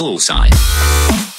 Bullseye.